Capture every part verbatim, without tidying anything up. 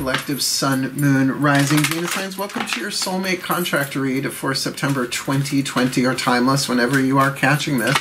collective Sun, Moon, Rising, Venus signs. Welcome to your soulmate contract read for September twenty twenty or timeless, whenever you are catching this.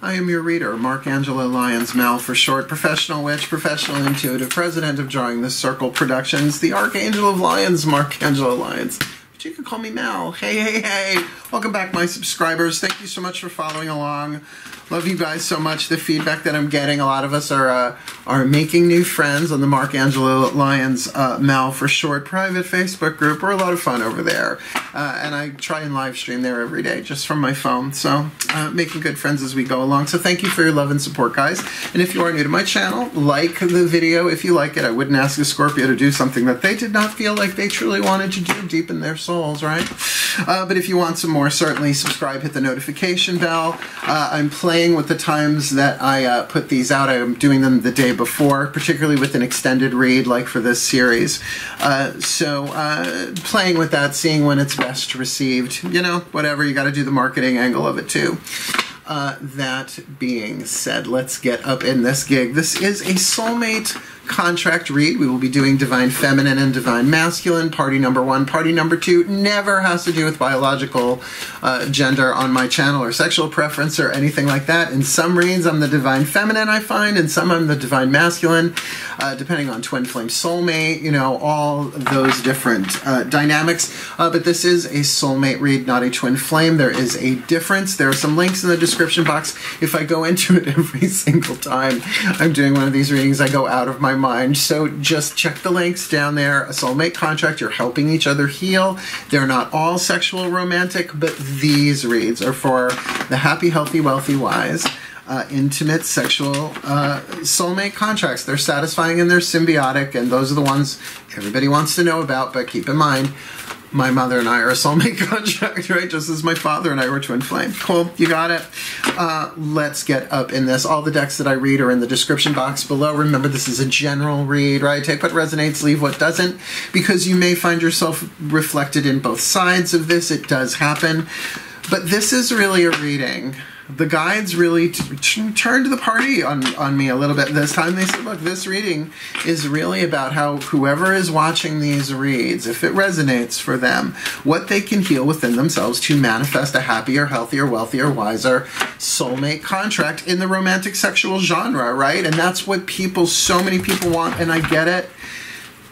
I am your reader, Mark Angelo Lyons, M A L for short, professional witch, professional intuitive, president of Drawing the Circle Productions, the Archangel of Lions, Mark Angelo Lyons. But you can call me M A L. Hey, hey, hey. Welcome back, my subscribers. Thank you so much for following along. Love you guys so much. The feedback that I'm getting, a lot of us are uh, are making new friends on the Mark Angelo Lyons uh, M A L for short private Facebook group. We're a lot of fun over there. Uh, and I try and live stream there every day just from my phone. So uh, making good friends as we go along. So thank you for your love and support, guys. And if you are new to my channel, like the video if you like it. I wouldn't ask a Scorpio to do something that they did not feel like they truly wanted to do deep in their souls, right? Uh, but if you want some more, certainly subscribe, hit the notification bell. Uh, I'm playing with the times that I uh, put these out. I'm doing them the day before, particularly with an extended read like for this series. Uh, so uh, playing with that, seeing when it's best received, you know, whatever, you got to do the marketing angle of it too. Uh, that being said, let's get up in this gig. This is a soulmate contract read. We will be doing divine feminine and divine masculine. Party number one, party number two never has to do with biological uh, gender on my channel or sexual preference or anything like that. In some reads, I'm the divine feminine, I find, and some I'm the divine masculine, uh, depending on twin flame soulmate, you know, all those different uh, dynamics. Uh, but this is a soulmate read, not a twin flame. There is a difference. There are some links in the description box. If I go into it every single time I'm doing one of these readings, I go out of my mind. So just check the links down there. A soulmate contract, you're helping each other heal. They're not all sexual romantic, but these reads are for the happy, healthy, wealthy, wise, uh, intimate, sexual uh, soulmate contracts. They're satisfying and they're symbiotic, and those are the ones everybody wants to know about, but keep in mind, my mother and I are a soulmate contract, right? Just as my father and I were twin flame. Cool, you got it. Uh, let's get up in this. All the decks that I read are in the description box below. Remember, this is a general read, right? Take what resonates, leave what doesn't, because you may find yourself reflected in both sides of this. It does happen. But this is really a reading. The guides really t t turned the party on, on me a little bit this time. They said, look, this reading is really about how whoever is watching these reads, if it resonates for them, what they can heal within themselves to manifest a happier, healthier, wealthier, wiser soulmate contract in the romantic sexual genre, right? And that's what people, so many people want, and I get it.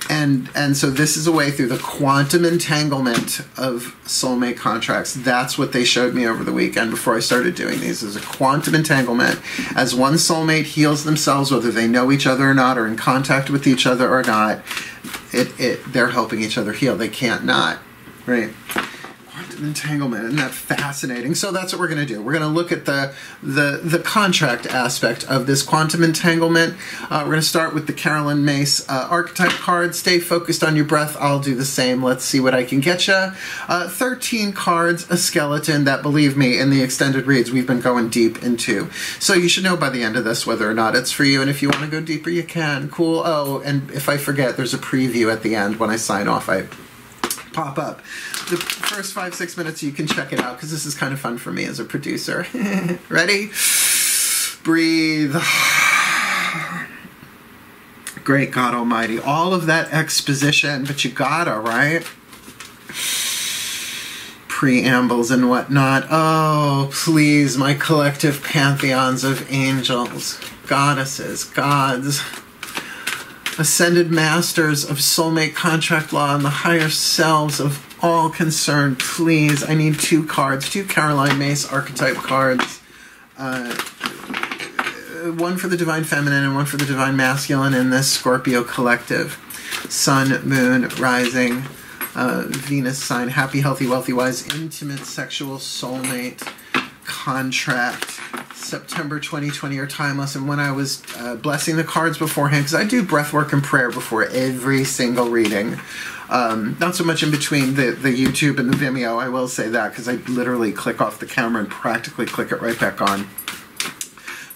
And and so this is a way through the quantum entanglement of soulmate contracts. That's what they showed me over the weekend before I started doing these. There's a quantum entanglement. As one soulmate heals themselves, whether they know each other or not, or in contact with each other or not, it, it they're helping each other heal. They can't not, right? Entanglement, isn't that fascinating? So that's what we're going to do. We're going to look at the the the contract aspect of this quantum entanglement. Uh, we're going to start with the Carolyn Myss uh, archetype card. Stay focused on your breath. I'll do the same. Let's see what I can get you. Uh, Thirteen cards, a skeleton that, believe me, in the extended reads we've been going deep into. So you should know by the end of this whether or not it's for you. And if you want to go deeper, you can. Cool. Oh, and if I forget, there's a preview at the end when I sign off. I. Pop up. The first five, six minutes you can check it out because this is kind of fun for me as a producer. Ready? Breathe. Great God Almighty. All of that exposition, but you gotta, right? Preambles and whatnot. Oh, please, my collective pantheons of angels, goddesses, gods, ascended masters of soulmate contract law and the higher selves of all concerned, please. I need two cards, two Carolyn Myss archetype cards. Uh, one for the divine feminine and one for the divine masculine in this Scorpio collective. Sun, moon, rising, uh, Venus sign, happy, healthy, wealthy, wise, intimate, sexual, soulmate contract, September twenty twenty or timeless. And when I was uh, blessing the cards beforehand, because I do breath work and prayer before every single reading, um, not so much in between the, the YouTube and the Vimeo, I will say that, because I literally click off the camera and practically click it right back on.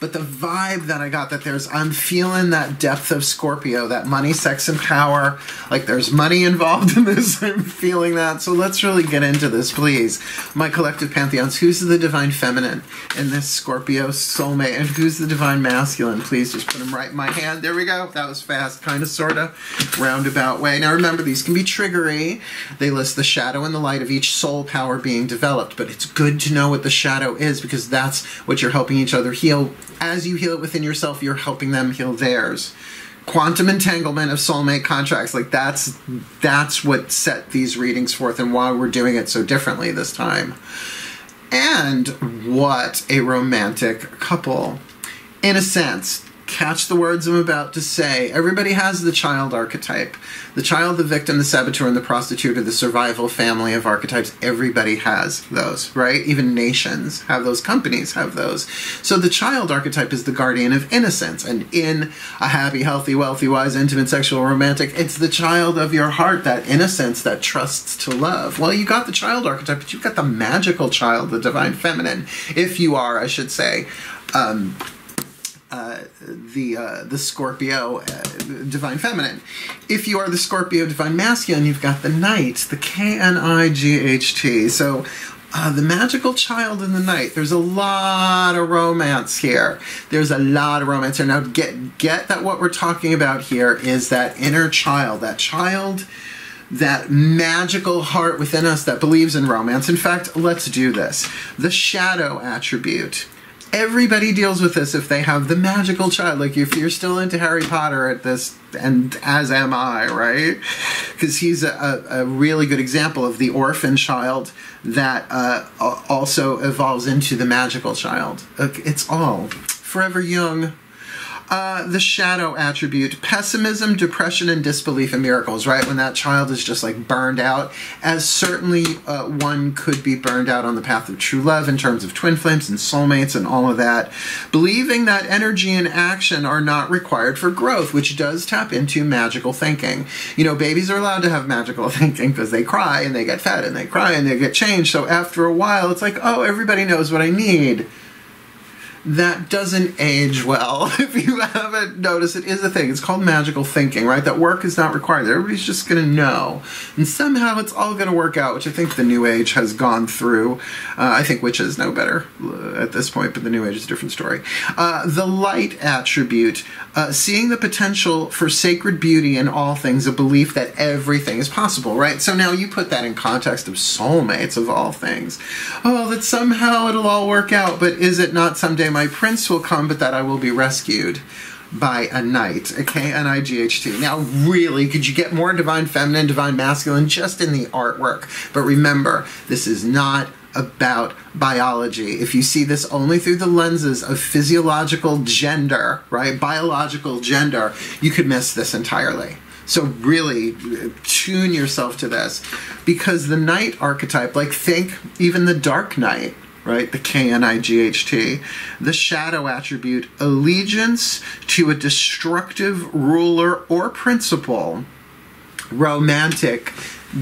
but the vibe that I got, that there's, I'm feeling that depth of Scorpio, that money, sex, and power. Like there's money involved in this. I'm feeling that. So let's really get into this, please. My collective pantheons. Who's the divine feminine in this Scorpio soulmate? And who's the divine masculine? Please just put them right in my hand. There we go. That was fast, kind of, sort of, roundabout way. Now remember, these can be triggery. They list the shadow and the light of each soul power being developed, but it's good to know what the shadow is because that's what you're helping each other heal. As you heal it within yourself, you're helping them heal theirs. Quantum entanglement of soulmate contracts, like that's that's what set these readings forth and why we're doing it so differently this time. And what a romantic couple. In a sense, catch the words I'm about to say. Everybody has the child archetype. The child, the victim, the saboteur, and the prostitute are the survival family of archetypes. Everybody has those, right? Even nations have those. Companies have those. So the child archetype is the guardian of innocence. And in a happy, healthy, wealthy, wise, intimate, sexual, romantic, it's the child of your heart, that innocence that trusts to love. Well, you got the child archetype, but you've got the magical child, the divine feminine, if you are, I should say, um... Uh, the uh, the Scorpio uh, divine feminine. If you are the Scorpio divine masculine, you've got the knight, the K N I G H T. So uh, the magical child in the knight. There's a lot of romance here. There's a lot of romance here. Now get get that what we're talking about here is that inner child, that child, that magical heart within us that believes in romance. In fact, let's do this. The shadow attribute. Everybody deals with this if they have the magical child. Like if you're still into Harry Potter at this, and as am I, right? Because he's a, a really good example of the orphan child that uh, also evolves into the magical child. It's all forever young. Uh, the shadow attribute, pessimism, depression, and disbelief in miracles, right? When that child is just like burned out, as certainly uh, one could be burned out on the path of true love in terms of twin flames and soulmates and all of that. Believing that energy and action are not required for growth, which does tap into magical thinking. You know, babies are allowed to have magical thinking because they cry and they get fed and they cry and they get changed. So after a while, it's like, oh, everybody knows what I need. That doesn't age well. If you haven't noticed, it is a thing. It's called magical thinking, right? That work is not required. Everybody's just going to know. And somehow it's all going to work out, which I think the New Age has gone through. Uh, I think witches know better at this point, but the New Age is a different story. Uh, the light attribute, uh, seeing the potential for sacred beauty in all things, a belief that everything is possible, right? So now you put that in context of soulmates of all things. Oh, that somehow it'll all work out, but is it not someday my prince will come, but that I will be rescued by a knight, a K N I G H T. Now, really, could you get more divine feminine, divine masculine just in the artwork? But remember, this is not about biology. If you see this only through the lenses of physiological gender, right, biological gender, you could miss this entirely. So really tune yourself to this, because the knight archetype, like think even the Dark Knight, right? The K N I G H T. The shadow attribute, allegiance to a destructive ruler or principle. Romantic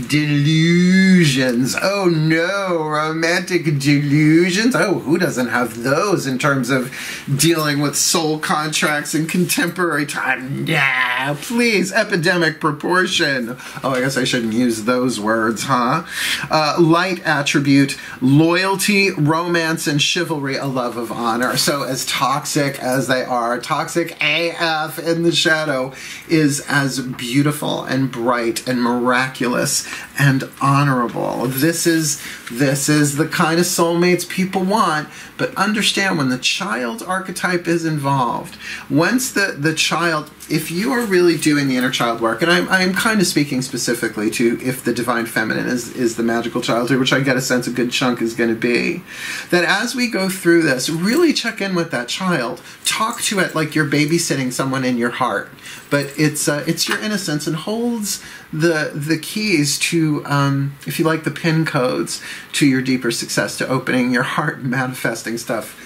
delusions. Oh no, romantic delusions. Oh, who doesn't have those in terms of dealing with soul contracts in contemporary time? Nah, please, epidemic proportion. Oh, I guess I shouldn't use those words, huh? Uh, light attribute, loyalty, romance, and chivalry, a love of honor. So as toxic as they are, toxic A F in the shadow is as beautiful and bright and miraculous and honorable. This is this is the kind of soulmates people want, but understand when the child archetype is involved, once the, the child, if you are really doing the inner child work, and I'm, I'm kind of speaking specifically to if the divine feminine is, is the magical child, which I get a sense a good chunk is going to be, that as we go through this, really check in with that child. Talk to it like you're babysitting someone in your heart, but it's uh, it's your innocence and holds the the keys to, um, if you like, the pin codes to your deeper success, to opening your heart and manifesting stuff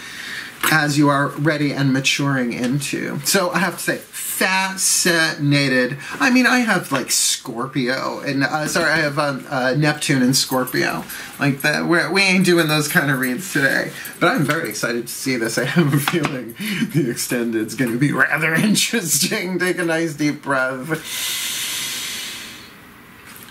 as you are ready and maturing into. So I have to say, fascinated. I mean, I have like Scorpio and uh, sorry, I have um, uh, Neptune and Scorpio. Like that, we're, we ain't doing those kind of reads today. But I'm very excited to see this. I have a feeling the extended's going to be rather interesting. Take a nice deep breath.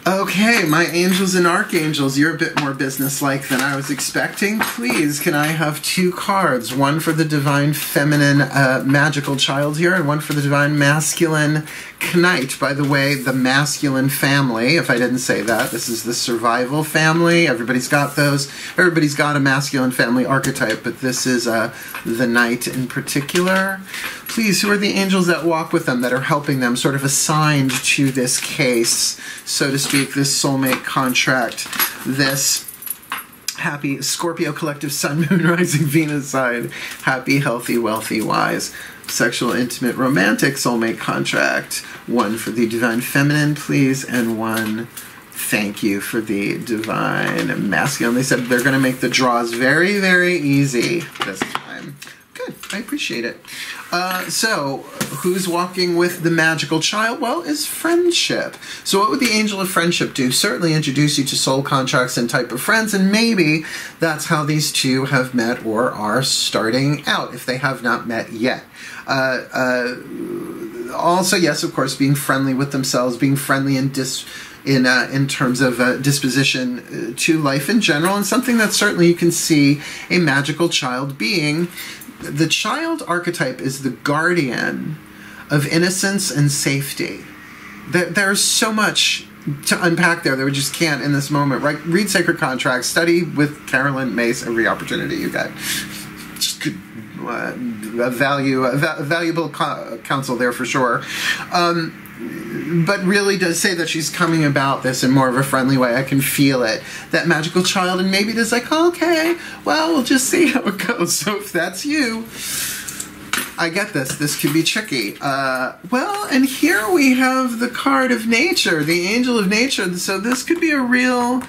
Okay, my angels and archangels, you're a bit more businesslike than I was expecting. Please, can I have two cards? One for the divine feminine uh, magical child here, and one for the divine masculine knight. By the way, the masculine family, if I didn't say that, this is the survival family. Everybody's got those. Everybody's got a masculine family archetype, but this is uh, the knight in particular. Please, who are the angels that walk with them, that are helping them, sort of assigned to this case, so to speak? This soulmate contract, this happy Scorpio collective sun, moon, rising, Venus side, happy, healthy, wealthy, wise, sexual, intimate, romantic soulmate contract. One for the divine feminine, please, and one, thank you, for the divine masculine. They said they're going to make the draws very, very easy this time. Good. I appreciate it. Uh, so, who's walking with the magical child? Well, is friendship. So what would the angel of friendship do? Certainly introduce you to soul contracts and type of friends, and maybe that's how these two have met or are starting out, if they have not met yet. Uh, uh, also, yes, of course, being friendly with themselves, being friendly and dis... in uh, in terms of uh, disposition to life in general, and something that certainly you can see a magical child being. The child archetype is the guardian of innocence and safety. There, there's so much to unpack there that we just can't in this moment. Right? Read Sacred Contracts, study with Carolyn Myss every opportunity you get. Just good, uh, value, uh, valuable co counsel there for sure. Um, But really does say that she's coming about this in more of a friendly way. I can feel it. That magical child, and maybe it's like, oh, okay, well, we'll just see how it goes. So if that's you, I get this. This could be tricky. Uh, well, and here we have the card of nature, the angel of nature. So this could be a real,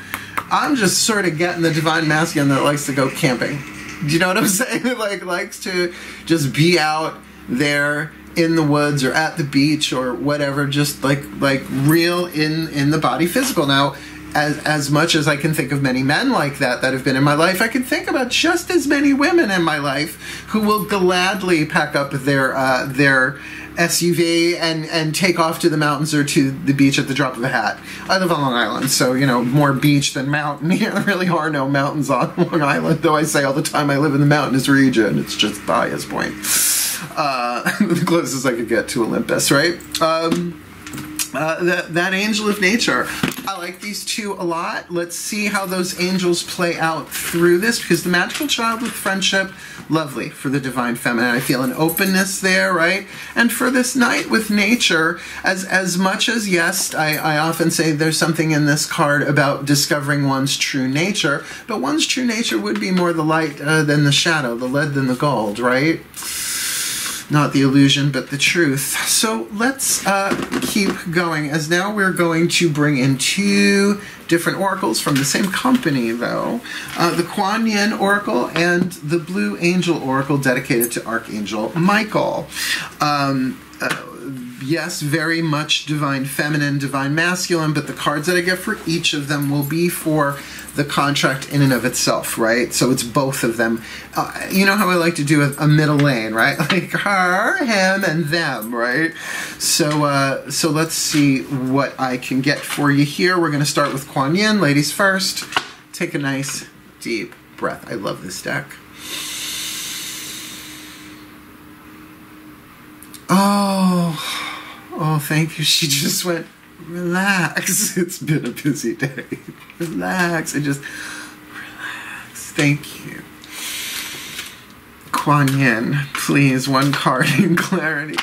I'm just sort of getting the divine masculine that likes to go camping. Do you know what I'm saying? Like, likes to just be out there in the woods or at the beach or whatever, just like like real in in the body, physical. Now, as as much as I can think of many men like that that have been in my life, I can think about just as many women in my life who will gladly pack up their uh, their S U V and and take off to the mountains or to the beach at the drop of a hat. I live on Long Island, so you know, more beach than mountain. There really are no mountains on Long Island, though I say all the time I live in the mountainous region. It's just bias point. Uh, the closest I could get to Olympus, right? Um, uh, that, that angel of nature. I like these two a lot. Let's see how those angels play out through this, because the magical child with friendship, lovely for the divine feminine. I feel an openness there, right? And for this knight with nature, as as much as, yes, I, I often say there's something in this card about discovering one's true nature, but one's true nature would be more the light uh, than the shadow, the lead than the gold, right? Not the illusion, but the truth. So let's uh, keep going, as now we're going to bring in two different oracles from the same company, though. Uh, the Kuan Yin Oracle and the Blue Angel Oracle, dedicated to Archangel Michael. Um, uh, Yes, very much divine feminine, divine masculine, but the cards that I get for each of them will be for the contract in and of itself, right? So it's both of them. Uh, you know how I like to do a, a middle lane, right? Like her, him, and them, right? So uh, so let's see what I can get for you here. We're going to start with Kuan Yin, ladies first. Take a nice deep breath. I love this deck. Oh... Oh, thank you. She just went, relax. It's been a busy day. Relax. And just, relax. Thank you. Kuan Yin, please, one card in clarity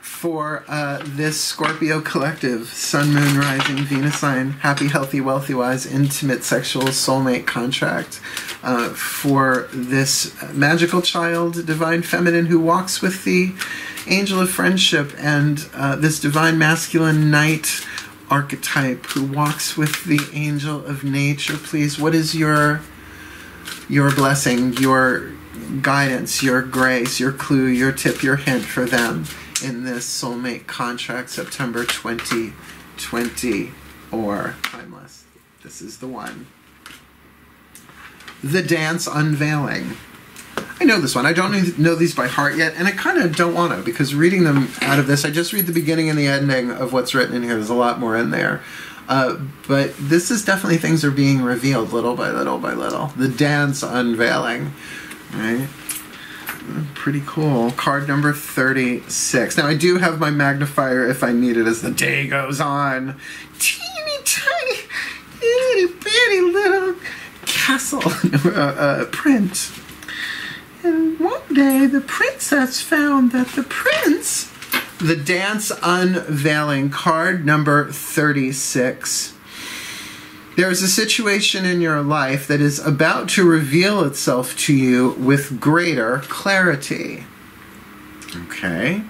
for uh, this Scorpio collective. Sun, moon, rising, Venus sign, happy, healthy, wealthy, wise, intimate, sexual, soulmate contract. Uh, for this magical child, divine feminine, who walks with the angel of friendship, and uh, this divine masculine knight archetype who walks with the angel of nature. Please, what is your your blessing, your guidance, your grace, your clue, your tip, your hint for them in this soulmate contract, September twenty twenty, or timeless. This is the one. The Dance Unveiling. I know this one. I don't know these by heart yet, and I kind of don't want to, because reading them out of this, I just read the beginning and the ending of what's written in here. There's a lot more in there. Uh, but this is definitely things are being revealed little by little by little. The Dance Unveiling. Right? Pretty cool. Card number thirty-six. Now, I do have my magnifier if I need it as the day goes on. Teeny tiny, itty bitty little castle uh, uh, print. And one day, the princess found that the prince... The Dance Unveiling, card number thirty-six. There is a situation in your life that is about to reveal itself to you with greater clarity. Okay.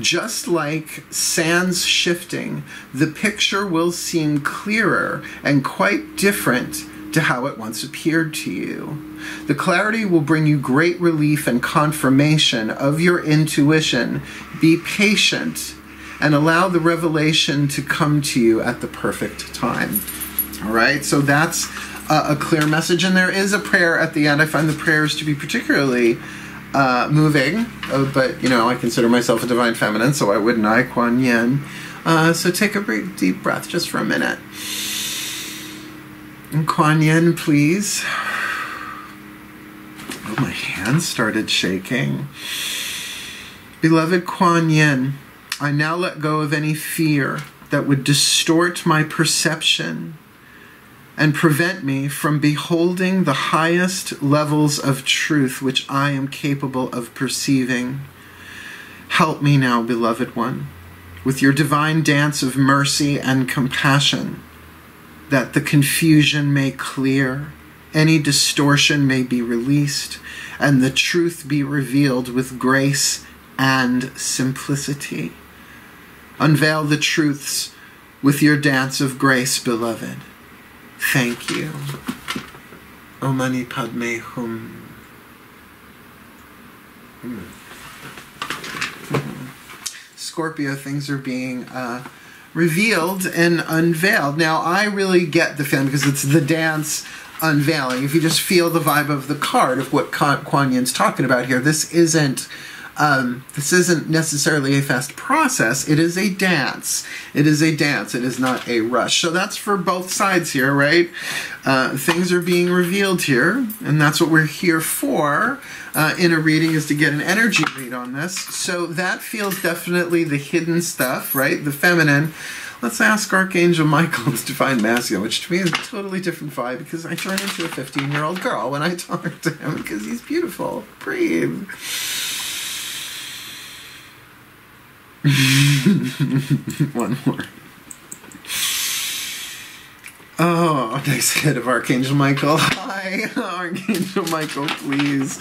Just like sands shifting, the picture will seem clearer and quite different to how it once appeared to you. The clarity will bring you great relief and confirmation of your intuition. Be patient and allow the revelation to come to you at the perfect time. All right, so that's a, a clear message, and there is a prayer at the end. I find the prayers to be particularly uh, moving, uh, but you know, I consider myself a divine feminine, so why wouldn't I, Kuan Yin? Uh, so take a big, deep breath just for a minute. And Kuan Yin, please. Oh, my hands started shaking. Beloved Kuan Yin, I now let go of any fear that would distort my perception and prevent me from beholding the highest levels of truth which I am capable of perceiving. Help me now, beloved one, with your divine dance of mercy and compassion, that the confusion may clear, any distortion may be released, and the truth be revealed with grace and simplicity. Unveil the truths with your dance of grace, beloved. Thank you. Om Mani Padme Hum. Scorpio, things are being... Uh, revealed and unveiled. Now, I really get the feeling, because it's the dance unveiling. If you just feel the vibe of the card of what Kuan Yin's talking about here, this isn't um, this isn't necessarily a fast process. It is a dance. It is a dance. It is not a rush. So that's for both sides here, right? Uh, things are being revealed here, and that's what we're here for uh, in a reading, is to get an energy read on this. So that feels definitely the hidden stuff, right? The feminine. Let's ask Archangel Michael to define masculine, which to me is a totally different vibe, because I turned into a fifteen-year-old girl when I talked to him, because he's beautiful. Breathe. One more. Oh, nice hit of Archangel Michael. Hi, Archangel Michael, please.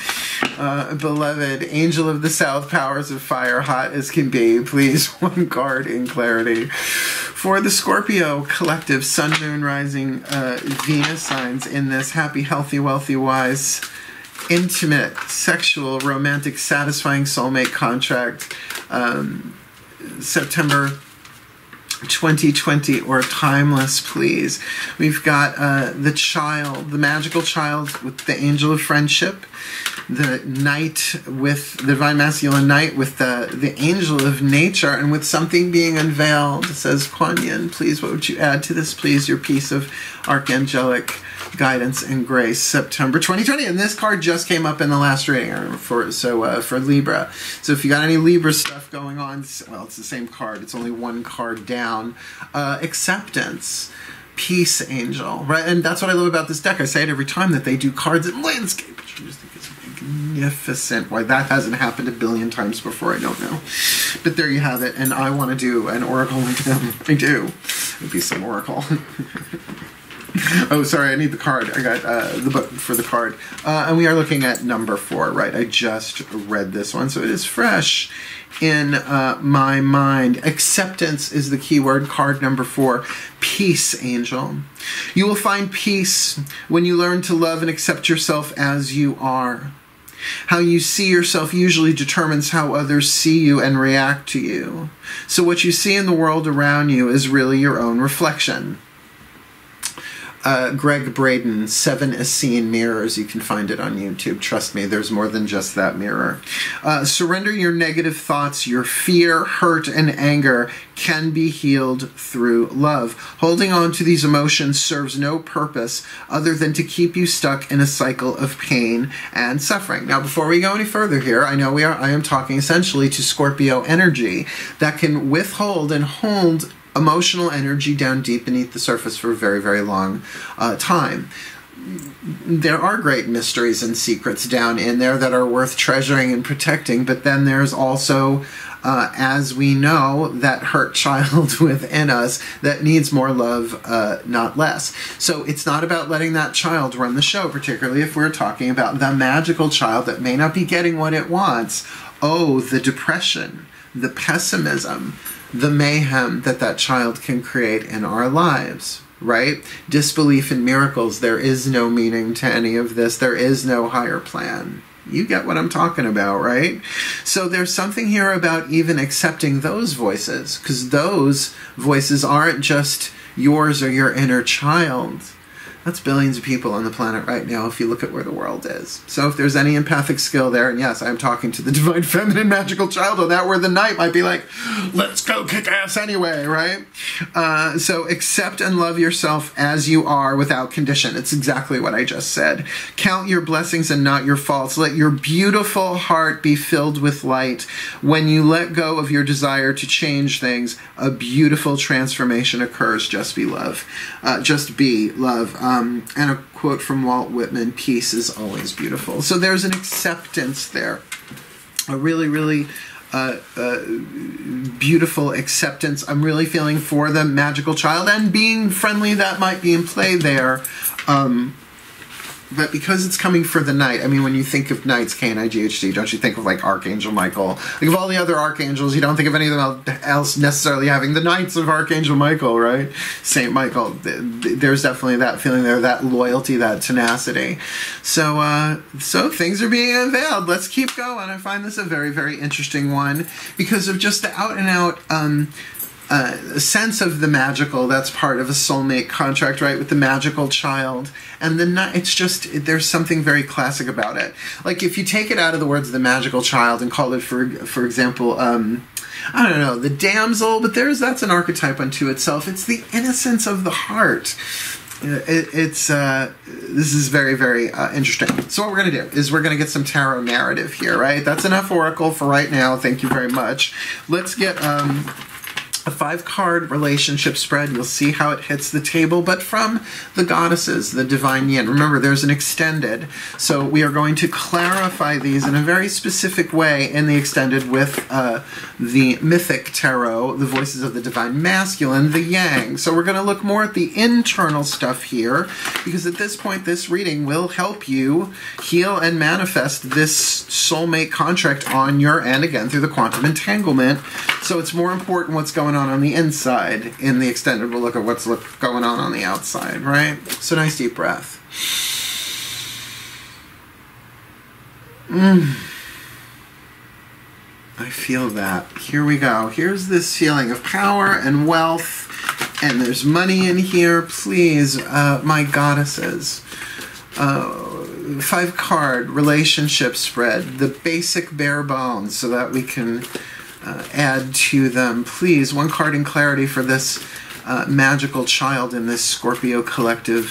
Uh, beloved, Angel of the South, powers of fire, hot as can be. Please, one card in clarity. For the Scorpio collective, sun, moon, rising, uh, Venus signs in this. Happy, healthy, wealthy, wise, intimate, sexual, romantic, satisfying soulmate contract. Um, September twenty twenty, or timeless, please. We've got uh, the child, the magical child with the angel of friendship, the knight with the divine masculine knight with the, the angel of nature, and with something being unveiled. It says, Kuan Yin, please, what would you add to this, please? Your piece of archangelic guidance and grace, September twenty twenty. And this card just came up in the last reading for so uh, for Libra. So if you got any Libra stuff going on, well, it's the same card. It's only one card down. Uh, acceptance, peace, angel, right? And that's what I love about this deck. I say it every time that they do cards in landscape. Which I just think it's magnificent. Why that hasn't happened a billion times before, I don't know. But there you have it. And I want to do an oracle with them. I do. It'd be some oracle. Oh, sorry, I need the card. I got uh, the book for the card. Uh, and we are looking at number four, right? I just read this one, so it is fresh in uh, my mind. Acceptance is the key word, card number four. Peace, angel. You will find peace when you learn to love and accept yourself as you are. How you see yourself usually determines how others see you and react to you. So what you see in the world around you is really your own reflection. Uh, Greg Braden, Seven Essene Mirrors. You can find it on YouTube. Trust me, there's more than just that mirror. Uh, surrender your negative thoughts. Your fear, hurt, and anger can be healed through love. Holding on to these emotions serves no purpose other than to keep you stuck in a cycle of pain and suffering. Now, before we go any further here, I know we are. I am talking essentially to Scorpio energy that can withhold and hold emotional energy down deep beneath the surface for a very, very long uh, time. There are great mysteries and secrets down in there that are worth treasuring and protecting, but then there's also, uh, as we know, that hurt child within us that needs more love, uh, not less. So it's not about letting that child run the show, particularly if we're talking about the magical child that may not be getting what it wants. Oh, the depression, the pessimism, the mayhem that that child can create in our lives, right? Disbelief in miracles. There is no meaning to any of this. There is no higher plan. You get what I'm talking about, right? So there's something here about even accepting those voices, because those voices aren't just yours or your inner child. That's billions of people on the planet right now if you look at where the world is. So if there's any empathic skill there, and yes, I'm talking to the divine feminine magical child on that, where the knight might be like, let's go kick ass anyway, right? Uh, so accept and love yourself as you are without condition. It's exactly what I just said. Count your blessings and not your faults. Let your beautiful heart be filled with light. When you let go of your desire to change things, a beautiful transformation occurs. Just be love. Uh, just be love. Um, Um, and a quote from Walt Whitman, peace is always beautiful. So there's an acceptance there, a really, really uh, uh, beautiful acceptance. I'm really feeling for the magical child and being friendly that might be in play there. Um, but because it's coming for the knight, I mean, when you think of knights, K N I G H T, don't you think of like Archangel Michael? Like of all the other archangels, you don't think of any of them else necessarily having the knights of Archangel Michael, right? Saint Michael. There's definitely that feeling there, that loyalty, that tenacity. So, uh, so things are being unveiled. Let's keep going. I find this a very, very interesting one because of just the out and out, um, Uh, a sense of the magical that's part of a soulmate contract, right, with the magical child. And the it's just, there's something very classic about it. Like, if you take it out of the words of the magical child and call it, for for example, um, I don't know, the damsel, but there's that's an archetype unto itself. It's the innocence of the heart. It, it's, uh, this is very, very uh, interesting. So what we're going to do is we're going to get some tarot narrative here, right? That's enough Oracle for right now. Thank you very much. Let's get... Um, a five-card relationship spread. You'll see how it hits the table, but from the goddesses, the divine yin. Remember, there's an extended, so we are going to clarify these in a very specific way in the extended with uh, the mythic tarot, the voices of the divine masculine, the yang. So we're going to look more at the internal stuff here, because at this point, this reading will help you heal and manifest this soulmate contract on your end, again, through the quantum entanglement. So it's more important what's going on on on the inside. In the extended, we'll look at what's look going on on the outside, right? So nice deep breath. Mm. I feel that. Here we go. Here's this feeling of power and wealth, and there's money in here. Please, uh, my goddesses. Uh, five card relationship spread, the basic bare bones, so that we can Uh, add to them, please. One card in clarity for this uh, magical child in this Scorpio collective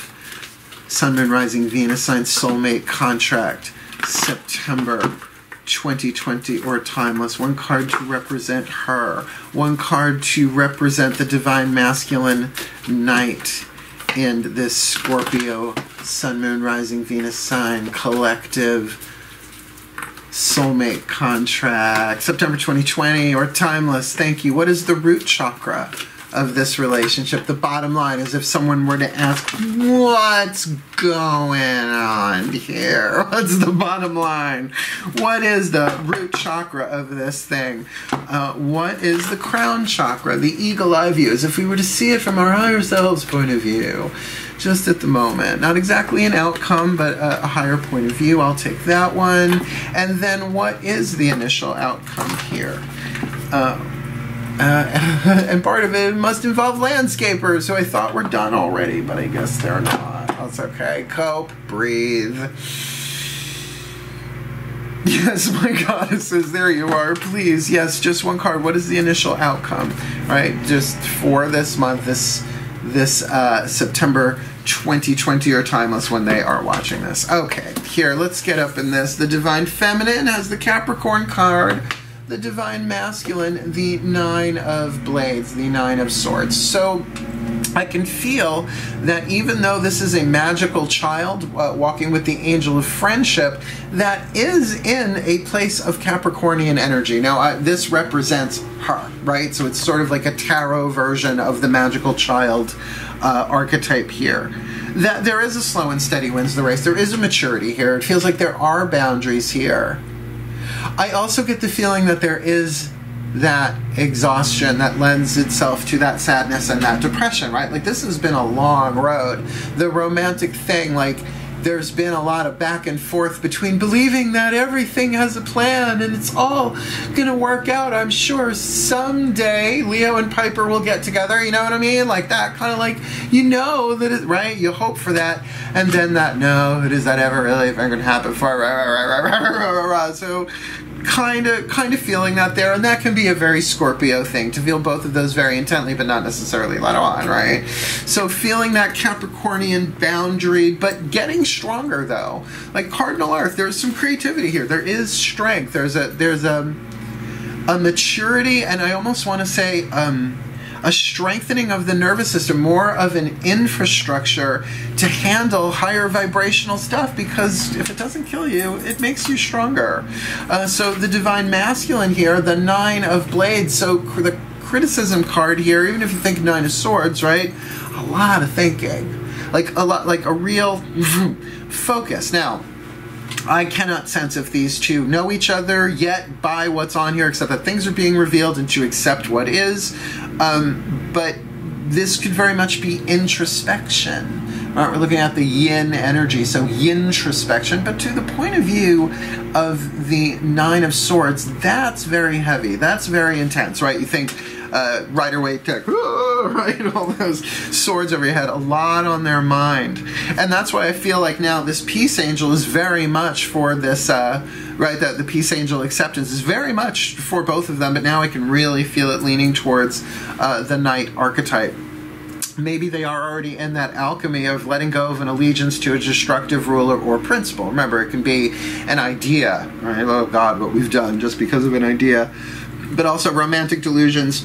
Sun, Moon, Rising, Venus sign soulmate contract, September twenty twenty or timeless. One card to represent her. One card to represent the divine masculine knight and this Scorpio Sun, Moon, Rising, Venus sign collective soulmate contract, September twenty twenty or timeless. Thank you. What is the root chakra of this relationship. The bottom line is, if someone were to ask, what's going on here? What's the bottom line? What is the root chakra of this thing? Uh, what is the crown chakra, the eagle eye view? As if we were to see it from our higher selves point of view, just at the moment. Not exactly an outcome, but a, a higher point of view. I'll take that one. And then what is the initial outcome here? Uh, Uh, and part of it must involve landscapers, who I thought were done already, but I guess they're not. That's okay. Cope. Breathe. Yes, my goddesses, there you are. Please, yes, just one card. What is the initial outcome, right? Just for this month, this this uh, September twenty twenty or timeless when they are watching this. Okay, here, let's get up in this. The Divine Feminine has the Capricorn card. The Divine Masculine, the Nine of Blades, the Nine of Swords. So I can feel that even though this is a magical child uh, walking with the angel of friendship, that is in a place of Capricornian energy. Now, I, this represents her, right? So it's sort of like a tarot version of the magical child uh, archetype here. That there is a slow and steady wins the race. There is a maturity here. It feels like there are boundaries here. I also get the feeling that there is that exhaustion that lends itself to that sadness and that depression, right? Like, this has been a long road. The romantic thing, like, there's been a lot of back and forth between believing that everything has a plan and it's all gonna work out. I'm sure someday Leo and Piper will get together, you know what I mean? Like that kind of like, you know that it, right? You hope for that, and then that, no, does that ever really ever gonna happen for, rah, rah, rah, rah, rah, rah, rah. So kind of kind of feeling that there, and that can be a very Scorpio thing, to feel both of those very intently but not necessarily let on, right? So feeling that Capricornian boundary, but getting stronger though. Like Cardinal Earth, there's some creativity here. There is strength. There's a there's a a maturity, and I almost want to say um a strengthening of the nervous system, more of an infrastructure to handle higher vibrational stuff, because if it doesn't kill you, it makes you stronger. Uh, so the Divine Masculine here, the Nine of Blades, so cr the criticism card here, even if you think Nine of Swords, right? A lot of thinking, like a lot, like a real focus. Now, I cannot sense if these two know each other yet by what's on here, except that things are being revealed and to accept what is. Um, but this could very much be introspection. All right, we're looking at the yin energy, so yin-trospection. But to the point of view of the Nine of Swords, that's very heavy. That's very intense, right? You think uh, Rider-Waite, right? All those swords over your head, a lot on their mind. And that's why I feel like now this peace angel is very much for this, uh, right, that the peace angel acceptance is very much for both of them, but now I can really feel it leaning towards uh, the knight archetype. Maybe they are already in that alchemy of letting go of an allegiance to a destructive ruler or principle. Remember, it can be an idea, right? Oh God, what we've done just because of an idea. But also romantic delusions.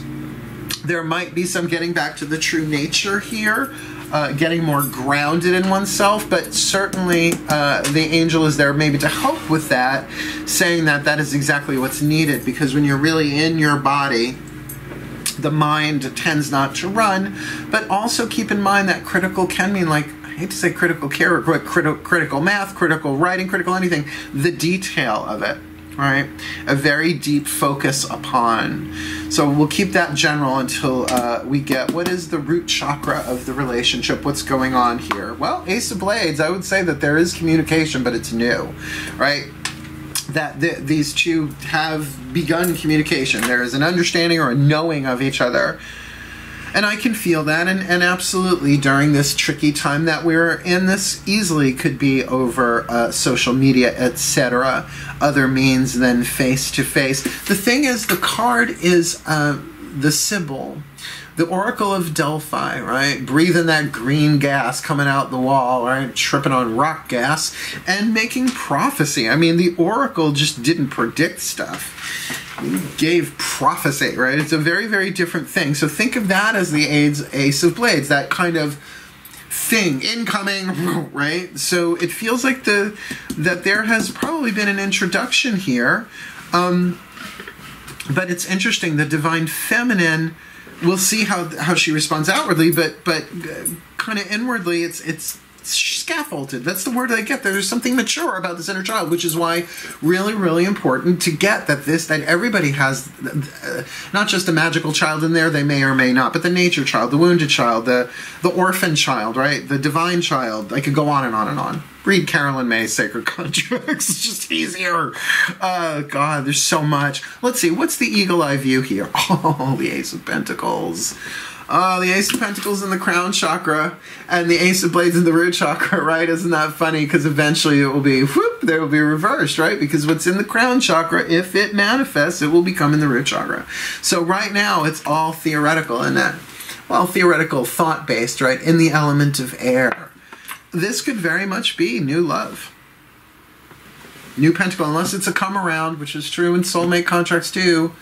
There might be some getting back to the true nature here, uh, getting more grounded in oneself, but certainly uh, the angel is there maybe to help with that, saying that that is exactly what's needed, because when you're really in your body, the mind tends not to run. But also keep in mind that critical can mean, like, I hate to say critical care, or critical, critical math, critical writing, critical anything, the detail of it. Right, a very deep focus upon. So we'll keep that general until uh, we get what is the root chakra of the relationship, what's going on here. Well, Ace of Blades, I would say that there is communication, but it's new, right? That th these two have begun communication. There is an understanding or a knowing of each other. And I can feel that, and, and absolutely during this tricky time that we're in, this easily could be over uh, social media, et cetera, other means than face-to-face. -face. The thing is, the card is uh, the Sybil, the Oracle of Delphi, right? Breathing that green gas coming out the wall, right? Tripping on rock gas, and making prophecy. I mean, the Oracle just didn't predict stuff. Gave prophecy, right? It's a very, very different thing. So think of that as the Ace of Blades, that kind of thing, incoming, right? So it feels like the that there has probably been an introduction here, um, but it's interesting. The Divine Feminine we'll see how how she responds outwardly, but but kind of inwardly, it's it's scaffolded. That's the word I get. There's something mature about this inner child, which is why really, really important to get that this that everybody has, uh, not just a magical child in there, they may or may not, but the nature child, the wounded child, the the orphan child, right? The divine child. I could go on and on and on. Read Carolyn Myss' Sacred Contracts. It's just easier. Oh, God, there's so much. Let's see. What's the eagle-eye view here? Oh, the Ace of Pentacles. Oh, the Ace of Pentacles in the crown chakra and the Ace of Blades in the root chakra, right? Isn't that funny? Because eventually it will be, whoop, they will be reversed, right? Because what's in the crown chakra, if it manifests, it will become in the root chakra. So right now, it's all theoretical in that, well, theoretical, thought-based, right? In the element of air. This could very much be new love. New pentacle, unless it's a come around, which is true in soulmate contracts too.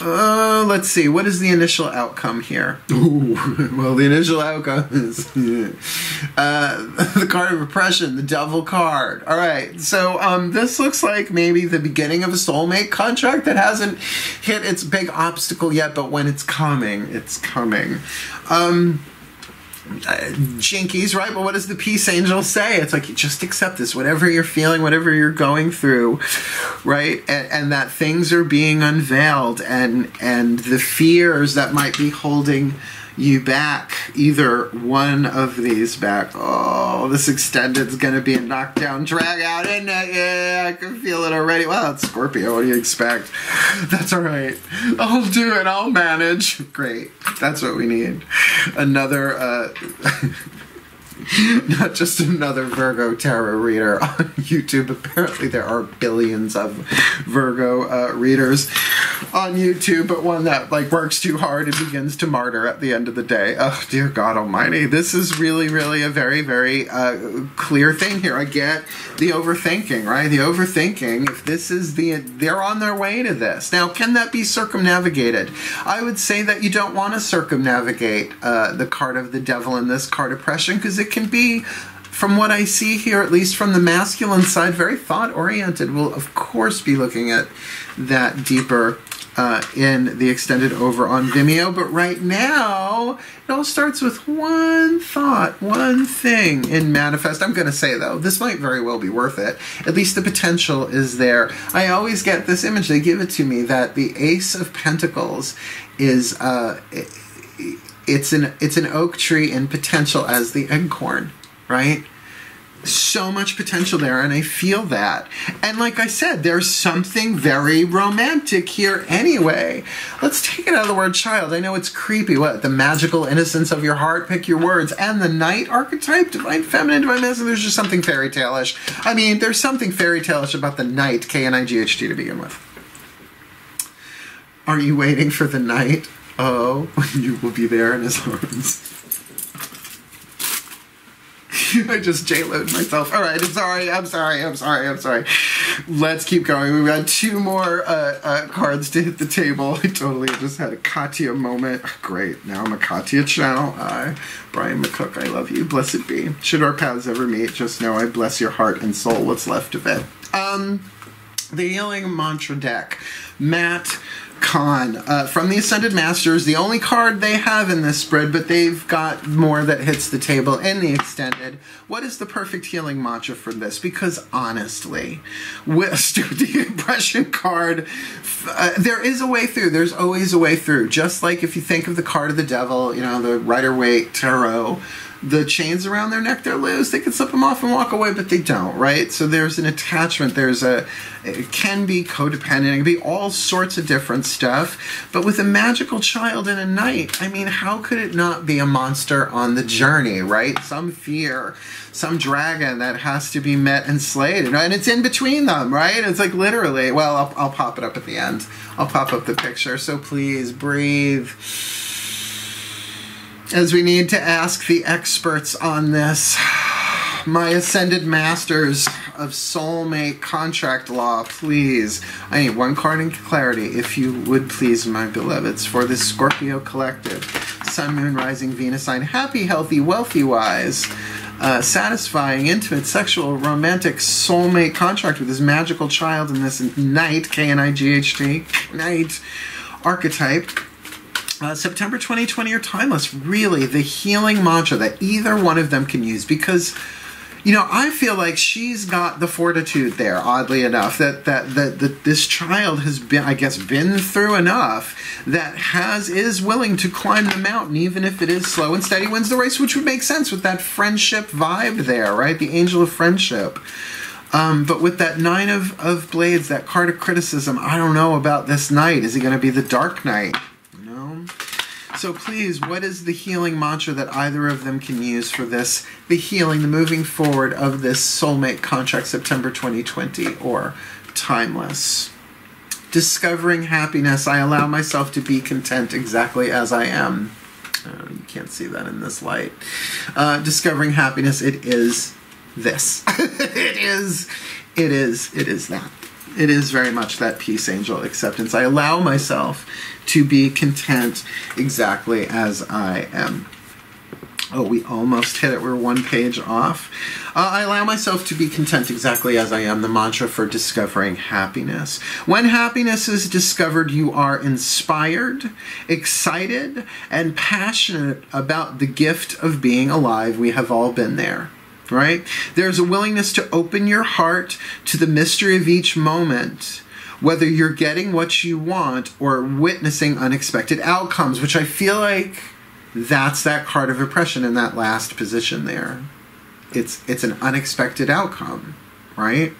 Uh, let's see, what is the initial outcome here? Ooh, well, the initial outcome is uh, the card of repression, the devil card. All right, so um, this looks like maybe the beginning of a soulmate contract that hasn't hit its big obstacle yet, but when it's coming, it's coming. Um... Uh, jinkies, right? But what does the peace angel say? It's like, you just accept this, whatever you're feeling, whatever you're going through, right? And, and that things are being unveiled, and and the fears that might be holding you back, either one of these back. Oh, this extended's gonna be a knockdown drag out, isn't it? Yeah, I can feel it already. Well, it's Scorpio, what do you expect? That's all right. I'll do it, I'll manage. Great, that's what we need. Another, uh, not just another Virgo tarot reader on YouTube. Apparently there are billions of Virgo uh, readers on YouTube, but one that like works too hard and begins to martyr at the end of the day. Oh, dear God almighty. This is really, really a very, very uh, clear thing here. I get the overthinking, right? The overthinking, if this is the, they're on their way to this. Now, can that be circumnavigated? I would say that you don't want to circumnavigate uh, the card of the devil in this card oppression, because it can be, from what I see here, at least from the masculine side, very thought-oriented. We'll, of course, be looking at that deeper uh, in the extended over on Vimeo. But right now, it all starts with one thought, one thing in manifest. I'm going to say, though, this might very well be worth it. At least the potential is there. I always get this image, they give it to me, that the Ace of Pentacles is... Uh, it, It's an it's an oak tree in potential as the acorn, right? So much potential there, and I feel that. And like I said, there's something very romantic here anyway. Let's take it out of the word child. I know it's creepy. What? The magical innocence of your heart, pick your words, and the knight archetype, divine feminine, divine masculine. There's just something fairy tale-ish. I mean, there's something fairy tale-ish about the knight, K N I G H T to begin with. Are you waiting for the knight? Oh, you will be there in his arms. I just J-load myself. All right, I'm sorry, I'm sorry, I'm sorry, I'm sorry. Let's keep going. We've got two more uh, uh, cards to hit the table. I totally just had a Katya moment. Great, now I'm a Katya channel. I, Brian McCook, I love you. Blessed be. Should our paths ever meet, just know I bless your heart and soul, what's left of it. Um, the Yelling Mantra deck. Matt Kahn, uh, from the Ascended Masters, the only card they have in this spread, but they've got more that hits the table in the extended. What is the perfect healing mantra for this? Because honestly, with the impression card, uh, there is a way through. There's always a way through. Just like if you think of the card of the devil, you know, the Rider-Waite tarot, the chains around their neck, they're loose. They can slip them off and walk away, but they don't, right? So there's an attachment. There's a, it can be codependent. It can be all sorts of different stuff. But with a magical child and a knight, I mean, how could it not be a monster on the journey, right? Some fear, some dragon that has to be met and slayed. And it's in between them, right? It's like literally, well, I'll, I'll pop it up at the end. I'll pop up the picture. So please breathe. As we need to ask the experts on this, my Ascended Masters of Soulmate Contract Law, please. I need one card in clarity, if you would please, my beloveds, for this Scorpio collective. Sun, Moon, Rising, Venus sign. Happy, healthy, wealthy, wise. Uh, satisfying, intimate, sexual, romantic, soulmate contract with this magical child and this knight, K N I G H T, knight archetype. uh, September twenty twenty or Timeless, really the healing mantra that either one of them can use, because, you know, I feel like she's got the fortitude there, oddly enough, that, that that that this child has been, I guess, been through enough that has is willing to climb the mountain, even if it is slow and steady wins the race, which would make sense with that friendship vibe there, right? The angel of friendship. Um, but with that nine of, of blades, that card of criticism, I don't know about this night. Is it going to be the dark night? No. So please, what is the healing mantra that either of them can use for this, the healing, the moving forward of this soulmate contract, September twenty twenty or Timeless? Discovering happiness. I allow myself to be content exactly as I am. Oh, you can't see that in this light. Uh, discovering happiness. It is this. it is, it is, it is that. It is very much that peace angel acceptance. I allow myself to be content exactly as I am. Oh, we almost hit it. We're one page off. Uh, I allow myself to be content exactly as I am, the mantra for discovering happiness. When happiness is discovered, you are inspired, excited, and passionate about the gift of being alive. We have all been there. Right? There's a willingness to open your heart to the mystery of each moment, whether you're getting what you want or witnessing unexpected outcomes, which I feel like that's that card of oppression in that last position there. It's, it's an unexpected outcome, right?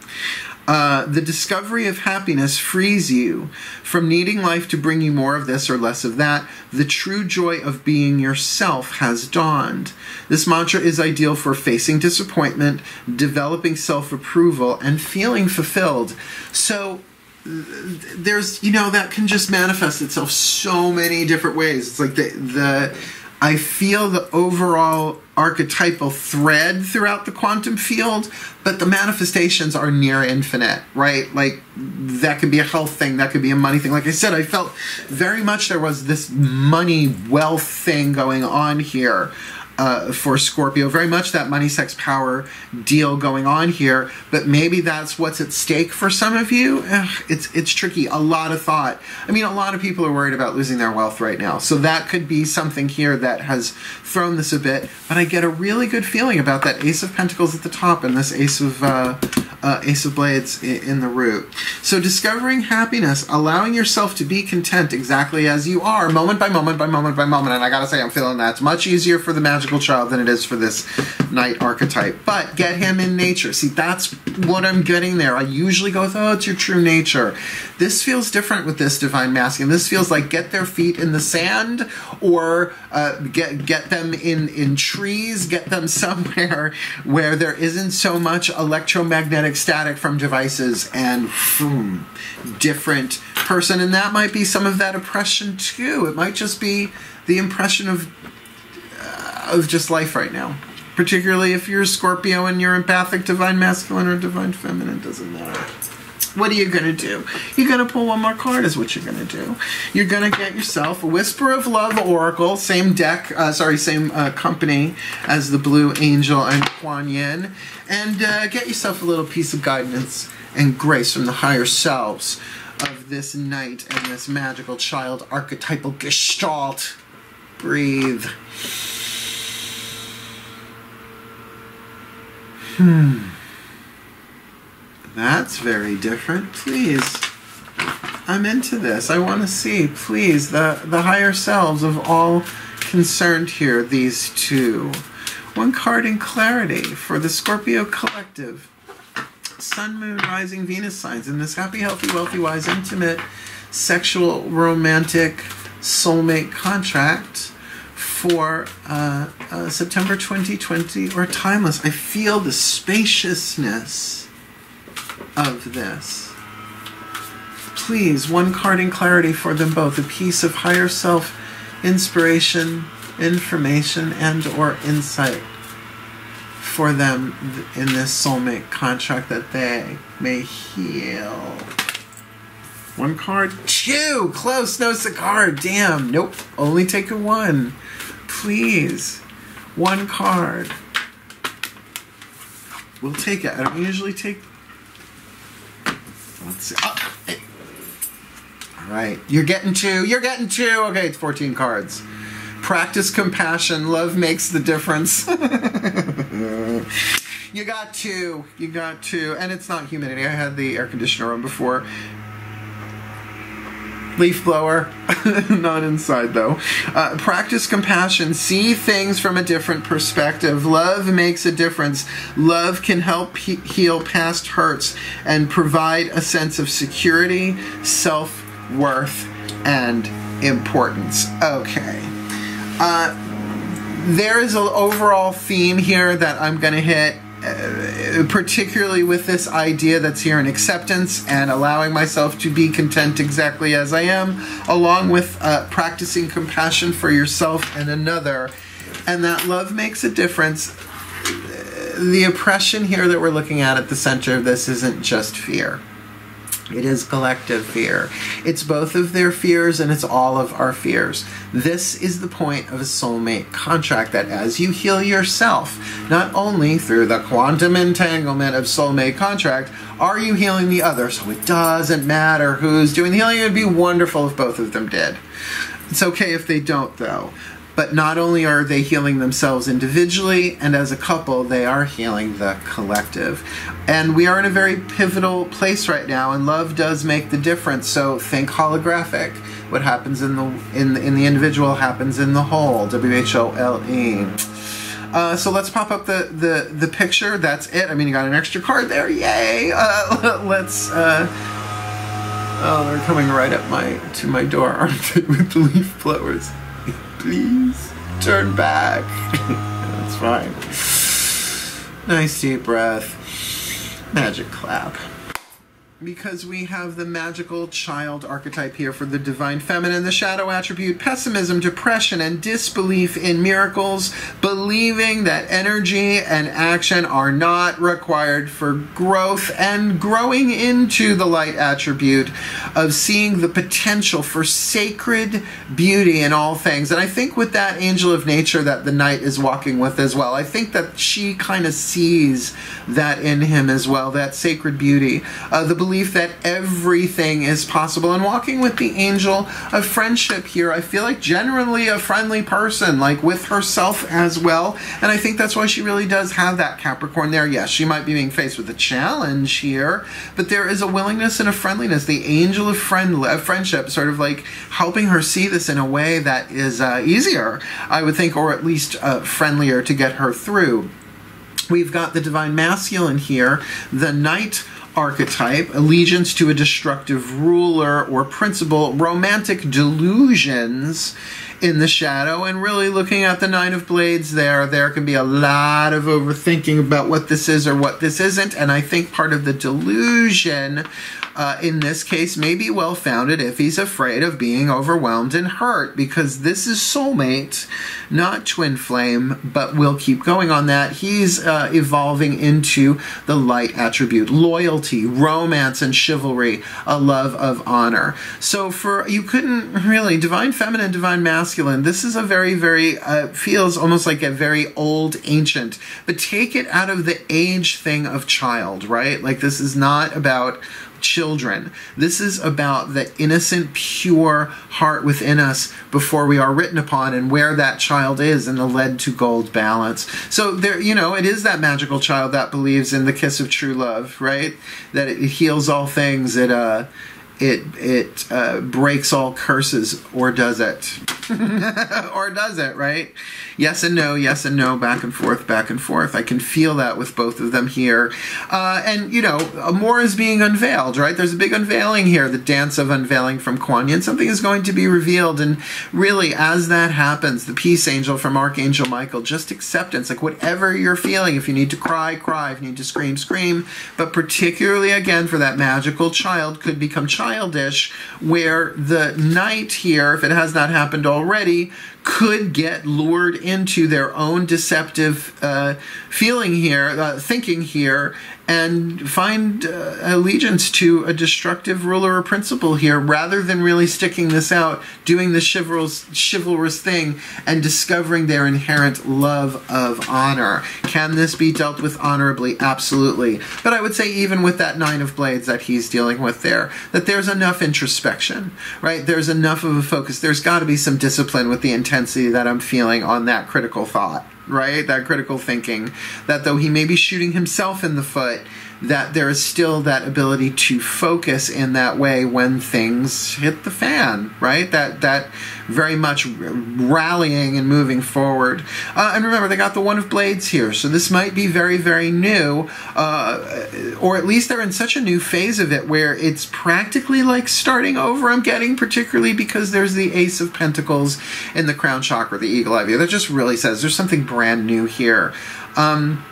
Uh, the discovery of happiness frees you from needing life to bring you more of this or less of that. The true joy of being yourself has dawned. This mantra is ideal for facing disappointment, developing self-approval, and feeling fulfilled. So there's, you know, that can just manifest itself so many different ways. It's like the, the I feel the overall archetypal thread throughout the quantum field, but the manifestations are near infinite, right? Like, that could be a health thing, that could be a money thing. Like I said, I felt very much there was this money wealth thing going on here uh, for Scorpio. Very much that money, sex, power deal going on here, but maybe that's what's at stake for some of you. Ugh, it's, it's tricky. A lot of thought. I mean, a lot of people are worried about losing their wealth right now, so that could be something here that has thrown this a bit, but I get a really good feeling about that Ace of Pentacles at the top and this Ace of uh, uh, Ace of Blades in the root. So discovering happiness, allowing yourself to be content exactly as you are, moment by moment by moment by moment, and I gotta say, I'm feeling that's much easier for the magical child than it is for this knight archetype. But get him in nature. See, that's what I'm getting there. I usually go with, oh, it's your true nature. This feels different with this divine masculine. This feels like get their feet in the sand, or uh, get get them in in trees, get them somewhere where there isn't so much electromagnetic static from devices and boom, different person. And that might be some of that oppression too. It might just be the impression of uh, of just life right now. Particularly if you're a Scorpio and you're empathic, divine masculine or divine feminine, doesn't matter. What are you going to do? You're going to pull one more card is what you're going to do. You're going to get yourself a Whisper of Love Oracle, same deck, uh, sorry, same uh, company as the Blue Angel and Kuan Yin, and uh, get yourself a little piece of guidance and grace from the higher selves of this knight and this magical child archetypal gestalt. Breathe. Hmm. That's very different. Please, I'm into this. I want to see, please, the, the higher selves of all concerned here, these two. One card in clarity for the Scorpio collective. Sun, Moon, Rising, Venus signs in this happy, healthy, wealthy, wise, intimate, sexual, romantic, soulmate contract for uh, uh, September twenty twenty or Timeless. I feel the spaciousness of this. Please, one card in clarity for them both, a piece of higher self inspiration, information, and or insight for them in this soulmate contract that they may heal. One card, two, close, no cigar, damn, nope, only take a one. Please, one card. We'll take it. I don't usually take. Let's see. Oh, hey. All right. You're getting two. You're getting two. Okay, it's fourteen cards. Practice compassion. Love makes the difference. You got two. You got two. And it's not humidity. I had the air conditioner on before. Leaf blower. Not inside, though. Uh, practice compassion. See things from a different perspective. Love makes a difference. Love can help he heal past hurts and provide a sense of security, self-worth, and importance. Okay. Uh, there is an overall theme here that I'm going to hit. Uh, particularly with this idea that's here in acceptance and allowing myself to be content exactly as I am, along with uh, practicing compassion for yourself and another, and that love makes a difference. The oppression here that we're looking at at the center of this isn't just fear. It is collective fear. It's both of their fears and it's all of our fears. This is the point of a soulmate contract, that as you heal yourself, not only through the quantum entanglement of soulmate contract, are you healing the other. So it doesn't matter who's doing the healing. It would be wonderful if both of them did. It's okay if they don't, though. But not only are they healing themselves individually and as a couple, they are healing the collective. And we are in a very pivotal place right now, and love does make the difference. So think holographic. What happens in the in the, in the individual happens in the whole. W H O L E. Uh, so let's pop up the, the, the picture. That's it. I mean, you got an extra card there. Yay! Uh, let's... Uh, oh, they're coming right up my to my door, aren't they, with the leaf blowers. Please turn back. That's fine. Nice deep breath. Magic clap. Because we have the magical child archetype here for the divine feminine, the shadow attribute, pessimism, depression, and disbelief in miracles, believing that energy and action are not required for growth, and growing into the light attribute of seeing the potential for sacred beauty in all things. And I think with that angel of nature that the knight is walking with as well, I think that she kind of sees that in him as well, that sacred beauty, uh, the belief that everything is possible. And walking with the angel of friendship here, I feel like generally a friendly person, like with herself as well. And I think that's why she really does have that Capricorn there. Yes, she might be being faced with a challenge here, but there is a willingness and a friendliness. The angel of friend of friendship sort of like helping her see this in a way that is uh, easier, I would think, or at least uh, friendlier to get her through. We've got the divine masculine here, the knight archetype, allegiance to a destructive ruler or principle, romantic delusions in the shadow, and really looking at the Nine of Blades there, there can be a lot of overthinking about what this is or what this isn't, and I think part of the delusion uh, in this case may be well-founded if he's afraid of being overwhelmed and hurt, because this is soulmate, not twin flame, but we'll keep going on that. He's uh, evolving into the light attribute, loyalty, romance, and chivalry, a love of honor. So for, you couldn't really, divine feminine, divine masculine, this is a very, very, uh, feels almost like a very old, ancient, but take it out of the age thing of child, right? Like this is not about children. This is about the innocent, pure heart within us before we are written upon, and where that child is in the lead to gold balance. So there, you know, it is that magical child that believes in the kiss of true love, right? That it heals all things. It, uh, It, it uh, breaks all curses, or does it? Or does it, right? Yes and no, yes and no, back and forth, back and forth. I can feel that with both of them here. Uh, and, you know, more is being unveiled, right? There's a big unveiling here, the dance of unveiling from Kuan Yin. Something is going to be revealed, and really, as that happens, the peace angel from Archangel Michael, just acceptance, like whatever you're feeling, if you need to cry, cry, if you need to scream, scream, but particularly, again, for that magical child, could become child. Childish, where the knight here, if it has not happened already, could get lured into their own deceptive uh, feeling here, uh, thinking here, and find uh, allegiance to a destructive ruler or principle here, rather than really sticking this out, doing the chivalrous, chivalrous thing, and discovering their inherent love of honor. Can this be dealt with honorably? Absolutely. But I would say even with that Nine of Blades that he's dealing with there, that there's enough introspection, right? There's enough of a focus. There's got to be some discipline with the intensity that I'm feeling on that critical thought, right? That critical thinking, that though he may be shooting himself in the foot, that there is still that ability to focus in that way when things hit the fan, right? That that very much rallying and moving forward. Uh, and remember, they got the One of Blades here, so this might be very, very new, uh, or at least they're in such a new phase of it where it's practically like starting over, I'm getting, particularly because there's the Ace of Pentacles in the crown chakra, the eagle eye view. That just really says there's something brand new here. Um...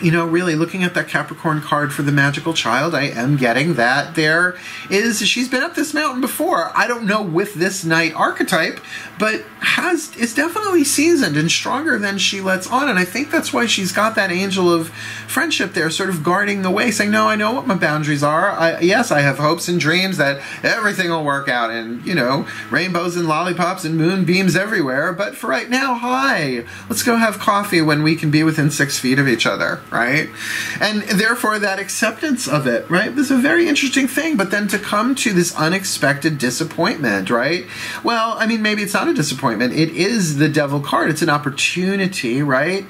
You know, really looking at that Capricorn card for the magical child, I am getting that there is, she's been up this mountain before. I don't know with this knight archetype, but has is definitely seasoned and stronger than she lets on. And I think that's why she's got that angel of friendship there, sort of guarding the way, saying, no, I know what my boundaries are. I, yes, I have hopes and dreams that everything will work out and, you know, rainbows and lollipops and moonbeams everywhere. But for right now, hi, let's go have coffee when we can be within six feet of each other. Right? And therefore that acceptance of it, right? This is a very interesting thing, but then to come to this unexpected disappointment, right? Well, I mean, maybe it's not a disappointment. It is the Devil card. It's an opportunity, right?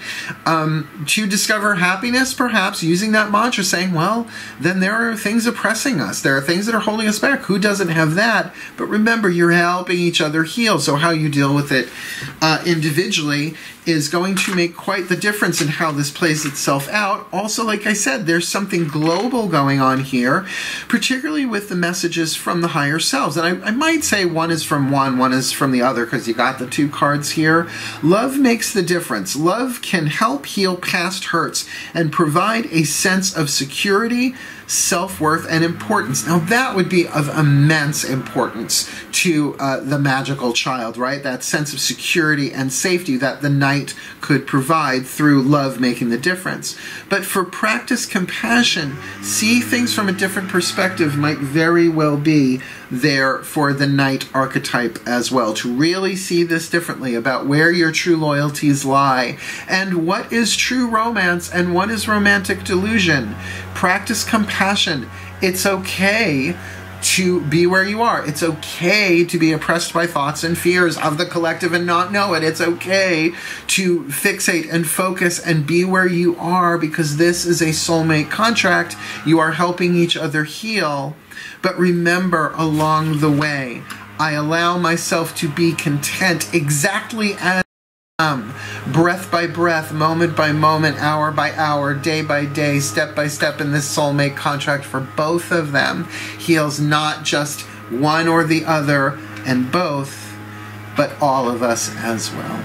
Um, to discover happiness, perhaps, using that mantra, saying, well, then there are things oppressing us. There are things that are holding us back. Who doesn't have that? But remember, you're helping each other heal. So how you deal with it uh, individually is going to make quite the difference in how this plays itself out. Also, like I said, there's something global going on here, particularly with the messages from the higher selves. And I, I might say one is from one, one is from the other, because you got the two cards here. Love makes the difference. Love can help heal past hurts and provide a sense of security, self-worth, and importance. Now, that would be of immense importance to uh, the magical child, right? That sense of security and safety that the knight could provide through love making the difference. But for practice compassion, see things from a different perspective might very well be there for the knight archetype as well, to really see this differently about where your true loyalties lie and what is true romance and what is romantic delusion. Practice compassion. It's okay to be where you are. It's okay to be oppressed by thoughts and fears of the collective and not know it. It's okay to fixate and focus and be where you are, because this is a soulmate contract. You are helping each other heal. But remember, along the way, I allow myself to be content exactly as I am, breath by breath, moment by moment, hour by hour, day by day, step by step, in this soulmate contract for both of them. Heals not just one or the other and both, but all of us as well.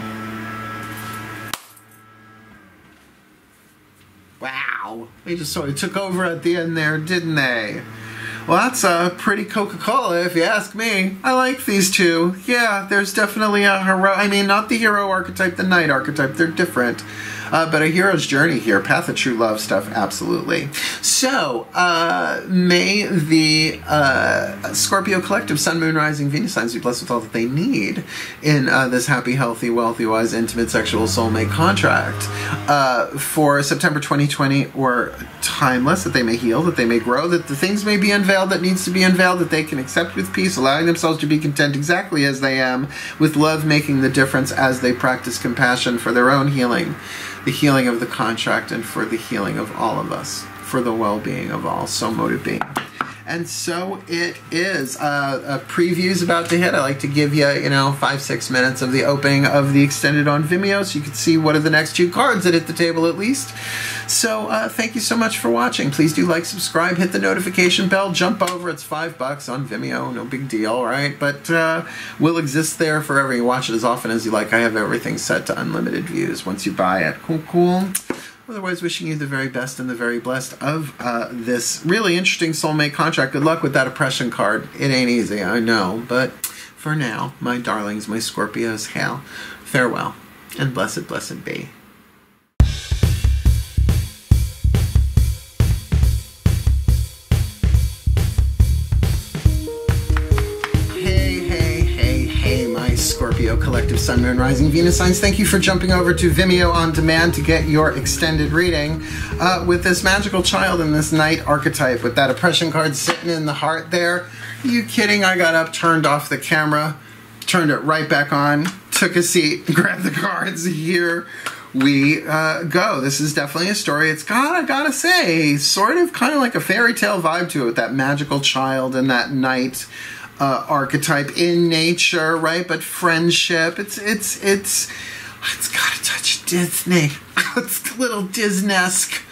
Wow. They just sort of took over at the end there, didn't they? Well, that's a pretty Coca-Cola, if you ask me. I like these two. Yeah, there's definitely a hero. I mean, not the hero archetype, the knight archetype. They're different. Uh, but a hero's journey here. Path of True Love stuff, absolutely. So, uh, may the uh, Scorpio Collective, Sun, Moon, Rising, Venus signs be blessed with all that they need in uh, this happy, healthy, wealthy, wise, intimate, sexual soulmate contract uh, for September twenty twenty or timeless, that they may heal, that they may grow, that the things may be unveiled that needs to be unveiled, that they can accept with peace, allowing themselves to be content exactly as they am, with love making the difference as they practice compassion for their own healing, the healing of the contract, and for the healing of all of us, for the well-being of all. So mote it be. And so it is. Uh, a preview's about to hit. I like to give you, you know, five, six minutes of the opening of the extended on Vimeo so you can see what are the next two cards that hit the table at least. So uh, thank you so much for watching. Please do like, subscribe, hit the notification bell, jump over. It's five bucks on Vimeo. No big deal, right? But uh, we'll exist there forever. You watch it as often as you like. I have everything set to unlimited views once you buy it. Cool, cool. Otherwise, wishing you the very best and the very blessed of uh, this really interesting soulmate contract. Good luck with that oppression card. It ain't easy, I know, but for now, my darlings, my Scorpios, hail, farewell, and blessed, blessed be. Scorpio Collective Sun, Moon, Rising, Venus signs, thank you for jumping over to Vimeo On Demand to get your extended reading uh, with this magical child and this knight archetype with that oppression card sitting in the heart there. Are you kidding? I got up, turned off the camera, turned it right back on, took a seat, grabbed the cards. Here we uh, go. This is definitely a story. It's got, I gotta say, sort of kind of like a fairy tale vibe to it with that magical child and that knight Uh, archetype in nature, right? But friendship, it's it's it's it's got a touch of Disney. It's a little Disney-esque.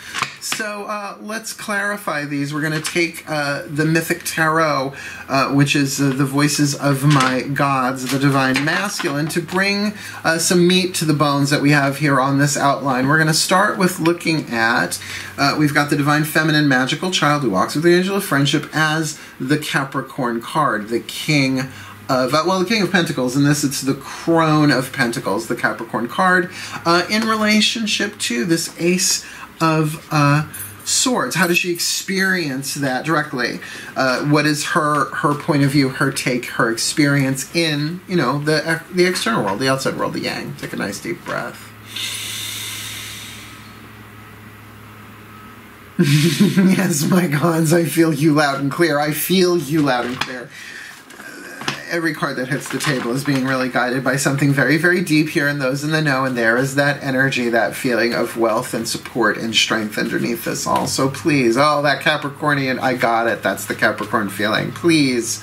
So uh, let's clarify these. We're going to take uh, the Mythic Tarot, uh, which is uh, the voices of my gods, the divine masculine, to bring uh, some meat to the bones that we have here on this outline. We're going to start with looking at, uh, we've got the divine feminine magical child who walks with the angel of friendship as the Capricorn card, the king of, uh, well, the king of pentacles. In this, it's the crone of pentacles, the Capricorn card, uh, in relationship to this ace of uh, swords. How does she experience that directly? Uh, what is her her point of view, her take, her experience in, you know, the the external world, the outside world, the yang? Take a nice deep breath. Yes, my gods, I feel you loud and clear. I feel you loud and clear. Every card that hits the table is being really guided by something very, very deep here, and those in the know, and there is that energy, that feeling of wealth and support and strength underneath this all. So please, oh, that Capricornian, I got it. That's the Capricorn feeling. Please.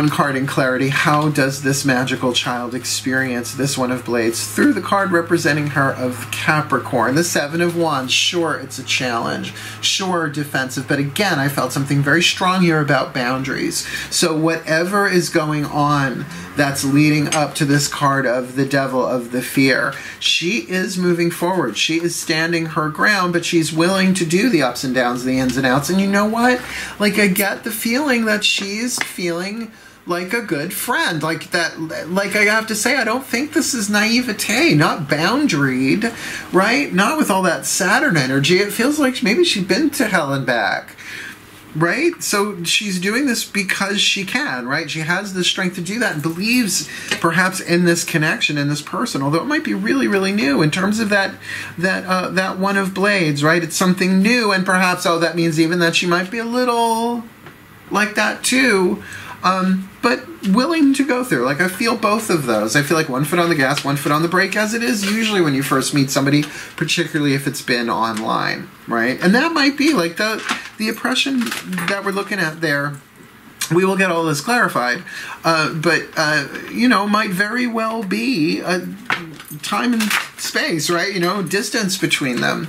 One card in clarity. How does this magical child experience this One of Blades through the card representing her of Capricorn? The Seven of Wands. Sure, it's a challenge. Sure, defensive. But again, I felt something very strong here about boundaries. So whatever is going on that's leading up to this card of the Devil, of the fear, she is moving forward. She is standing her ground, but she's willing to do the ups and downs, the ins and outs. And you know what? Like, I get the feeling that she's feeling like a good friend, like that, like I have to say, I don't think this is naivete, not boundaried, right? Not with all that Saturn energy. It feels like maybe she's been to hell and back, right? So she's doing this because she can, right? She has the strength to do that and believes perhaps in this connection, in this person, although it might be really, really new in terms of that, that, uh, that One of Blades, right? It's something new, and perhaps, oh, that means even that she might be a little like that too. Um, but willing to go through. Like, I feel both of those. I feel like one foot on the gas, one foot on the brake, as it is usually when you first meet somebody, particularly if it's been online, right? And that might be, like, the, the oppression that we're looking at there. We will get all this clarified, uh, but, uh, you know, might very well be a time and space, right? You know, distance between them.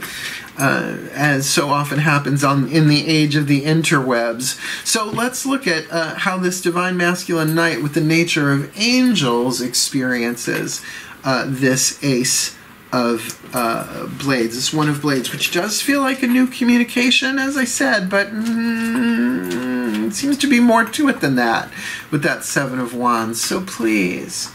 Uh, as so often happens on in the age of the interwebs. So let's look at uh, how this divine masculine knight with the nature of angels experiences uh, this ace of uh, blades, this One of Blades, which does feel like a new communication, as I said, but mm, it seems to be more to it than that with that Seven of Wands. So please,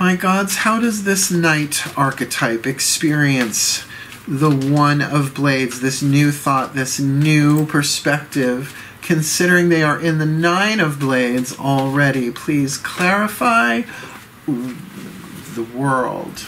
my gods, how does this knight archetype experience the One of Blades, this new thought, this new perspective, considering they are in the Nine of Blades already? Please clarify. Ooh, the world.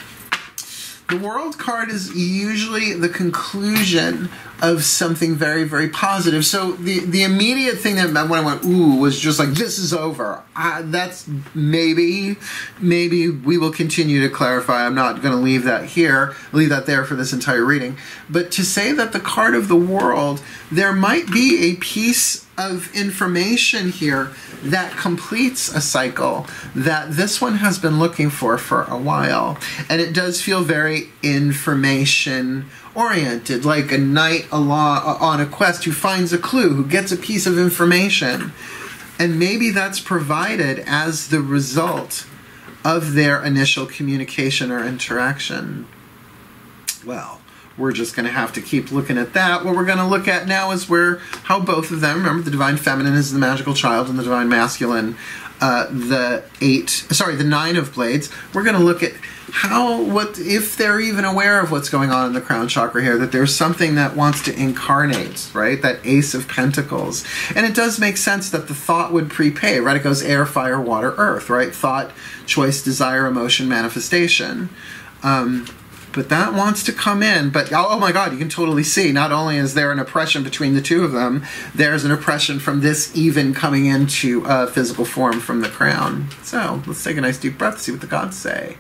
The World card is usually the conclusion of something very, very positive. So the, the immediate thing that when I went, ooh, was just like, this is over. I, that's maybe, maybe we will continue to clarify. I'm not going to leave that here, leave that there for this entire reading. But to say that the card of the World, there might be a piece of information here that completes a cycle that this one has been looking for for a while. And it does feel very information-oriented, like a knight on a quest who finds a clue, who gets a piece of information. And maybe that's provided as the result of their initial communication or interaction. Well, We're just going to have to keep looking at that. What we're going to look at now is where how both of them, remember the divine feminine is the magical child and the divine masculine, uh, the eight, sorry, the nine of blades. We're going to look at how, what, if they're even aware of what's going on in the crown chakra here, that there's something that wants to incarnate, right? That ace of pentacles. And it does make sense that the thought would prepay, right? It goes air, fire, water, earth, right? Thought, choice, desire, emotion, manifestation. Um, But that wants to come in. But, oh my God, you can totally see. Not only is there an oppression between the two of them, there's an oppression from this even coming into uh, physical form from the crown. So let's take a nice deep breath, see what the gods say.